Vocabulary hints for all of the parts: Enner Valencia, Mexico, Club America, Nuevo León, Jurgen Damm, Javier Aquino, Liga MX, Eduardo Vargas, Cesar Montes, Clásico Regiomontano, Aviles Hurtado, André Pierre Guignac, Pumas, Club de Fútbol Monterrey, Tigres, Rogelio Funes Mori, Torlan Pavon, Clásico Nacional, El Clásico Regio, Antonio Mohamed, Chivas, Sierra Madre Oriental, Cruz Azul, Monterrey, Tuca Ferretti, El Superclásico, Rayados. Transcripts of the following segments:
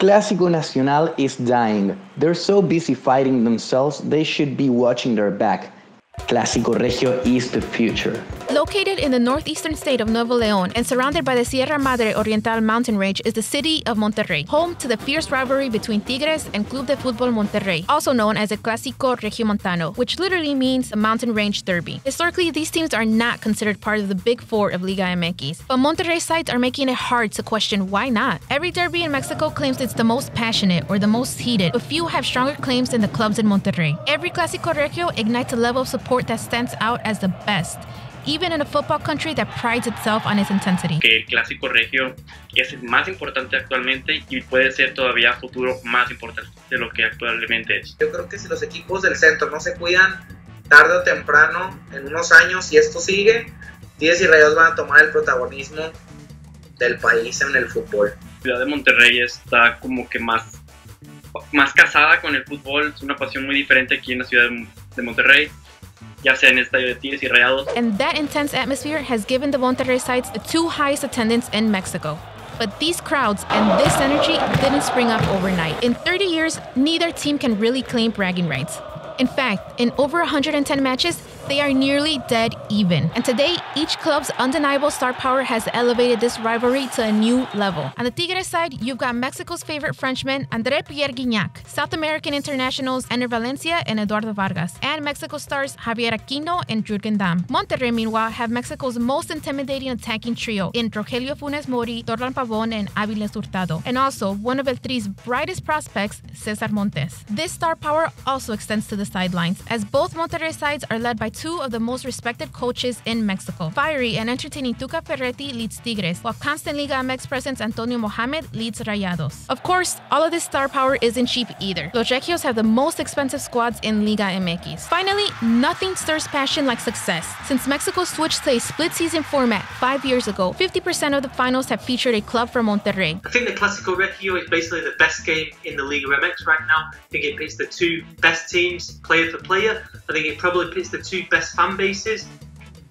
Clásico Nacional is dying. They're so busy fighting themselves, they should be watching their back. Clásico Regio is the future. Located in the northeastern state of Nuevo León and surrounded by the Sierra Madre Oriental mountain range is the city of Monterrey, home to the fierce rivalry between Tigres and Club de Fútbol Monterrey, also known as the Clásico Regiomontano, which literally means the mountain range derby. Historically, these teams are not considered part of the big four of Liga MX, but Monterrey sides are making it hard to question why not. Every derby in Mexico claims it's the most passionate or the most heated, but few have stronger claims than the clubs in Monterrey. Every Clásico Regio ignites a level of support that stands out as the best, even in a football country that prides itself on its intensity. Que el Clásico Regio es el más importante actualmente y puede ser todavía a futuro más importante de lo que actualmente es. Yo creo que si los equipos del centro no se cuidan, tarde o temprano, en unos años, si esto sigue, Tigres y Rayados van a tomar el protagonismo del país en el fútbol. La ciudad de Monterrey está como que más casada con el fútbol, es una pasión muy diferente aquí en la ciudad de Monterrey. Ya sea en el estadio de Tigres y Rayados. And that intense atmosphere has given the Monterrey sides the two highest attendance in Mexico. But these crowds and this energy didn't spring up overnight. In 30 years, neither team can really claim bragging rights. In fact, in over 110 matches, they are nearly dead even. And today, each club's undeniable star power has elevated this rivalry to a new level. On the Tigres side, you've got Mexico's favorite Frenchman, André Pierre Guignac, South American internationals Enner Valencia and Eduardo Vargas, and Mexico stars Javier Aquino and Jurgen Damm. Monterrey, meanwhile, have Mexico's most intimidating attacking trio in Rogelio Funes Mori, Torlan Pavon, and Aviles Hurtado, and also one of El Tri's brightest prospects, Cesar Montes. This star power also extends to the sidelines, as both Monterrey sides are led by two of the most respected coaches in Mexico. Fiery and entertaining Tuca Ferretti leads Tigres, while constant Liga MX presence Antonio Mohamed leads Rayados. Of course, all of this star power isn't cheap either. Los Regios have the most expensive squads in Liga MX. Finally, nothing stirs passion like success. Since Mexico switched to a split-season format 5 years ago, 50% of the finals have featured a club from Monterrey. I think the Clásico Regio is basically the best game in the Liga MX right now. I think it pits the two best teams, player for player. I think it probably pits the two best fan bases.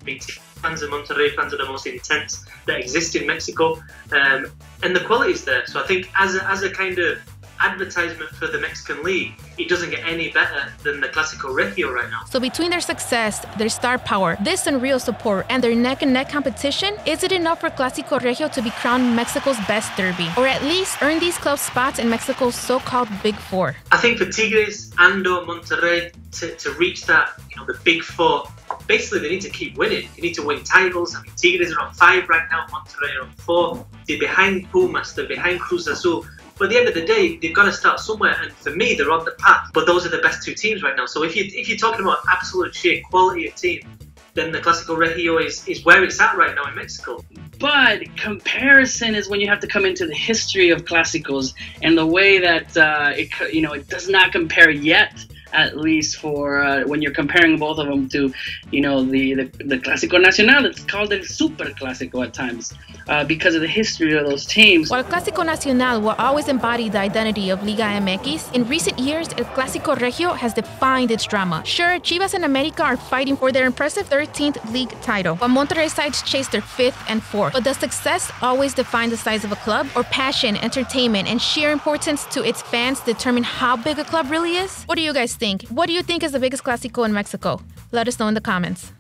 I mean, fans of Monterrey, fans are the most intense that exist in Mexico, and the quality is there. So I think as a kind of advertisement for the Mexican league, it doesn't get any better than the Clásico Regio right now. So between their success, their star power, this unreal support, and their neck-and-neck competition, is it enough for Clásico Regio to be crowned Mexico's best derby? Or at least earn these clubs spots in Mexico's so-called Big Four? I think for Tigres and or Monterrey to reach that, you know, the Big Four, basically they need to keep winning. They need to win titles. I mean, Tigres are on 5 right now, Monterrey are on 4. They're behind Pumas, they're behind Cruz Azul. But at the end of the day, they've got to start somewhere, and for me, they're on the path. But those are the best two teams right now. So if you're talking about absolute sheer quality of team, then the Clásico Regio is where it's at right now in Mexico. But comparison is when you have to come into the history of Clásicos and the way that it does not compare yet. At least for when you're comparing both of them to, you know, the Clásico Nacional, it's called El Superclásico at times because of the history of those teams. While Clásico Nacional will always embody the identity of Liga MX, in recent years, El Clásico Regio has defined its drama. Sure, Chivas and America are fighting for their impressive 13th league title, while Monterrey sides chase their 5th and 4th. But does success always define the size of a club? Or passion, entertainment, and sheer importance to its fans determine how big a club really is? What do you guys think? What do you think is the biggest Clásico in Mexico? Let us know in the comments.